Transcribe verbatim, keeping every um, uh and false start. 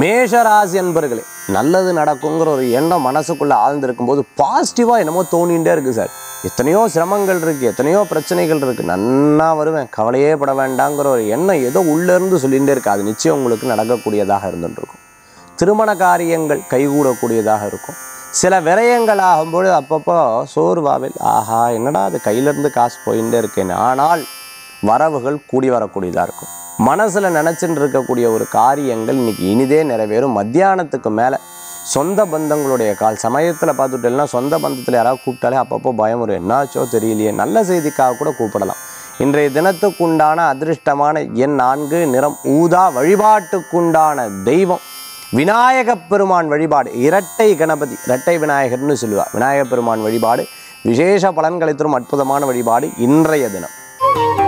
மேஷராசி அன்பர்களே, நல்லது நடக்குங்கிற ஒரு எண்ணம் மனசுக்குள்ளே ஆழ்ந்திருக்கும் போது பாசிட்டிவாக என்னமோ தோணிகிட்டே இருக்குது சார். எத்தனையோ சிரமங்கள் இருக்குது, எத்தனையோ பிரச்சனைகள் இருக்குது, நன்னா வருவேன், கவலையே பட வேண்டாங்கிற ஒரு எண்ணம் ஏதோ உள்ளேருந்து சொல்லிகிட்டே இருக்குது. அது நிச்சயம் உங்களுக்கு நடக்கக்கூடியதாக இருந்துகிட்ருக்கும். திருமண காரியங்கள் கைகூடக்கூடியதாக இருக்கும். சில விரயங்கள் ஆகும்போது அப்பப்போ சோர்வாவில், ஆஹா என்னடா அது கையிலேருந்து காசு போயிட்டே இருக்கேன்னு, ஆனால் வரவுகள் கூடி வரக்கூடியதாக இருக்கும். மனசில் நினச்சின்னு இருக்கக்கூடிய ஒரு காரியங்கள் இன்றைக்கி இனிதே நிறைவேறும். மத்தியானத்துக்கு மேலே சொந்த பந்தங்களுடைய கால் சமயத்தில் பார்த்துட்டேன்னா சொந்த பந்தத்தில் யாராவது கூப்பிட்டாலே அப்பப்போ பயம் வரும், என்னாச்சோ தெரியலையே. நல்ல செய்திக்காக கூட கூப்பிடலாம். இன்றைய தினத்துக்குண்டான அதிர்ஷ்டமான எண் நான்கு, நிறம் ஊதா. வழிபாட்டுக்குண்டான தெய்வம் விநாயக பெருமான் வழிபாடு. இரட்டை கணபதி, இரட்டை விநாயகர்னு சொல்லுவார். விநாயகப் பெருமான் வழிபாடு விசேஷ பலன்களை தரும் அற்புதமான வழிபாடு இன்றைய தினம்.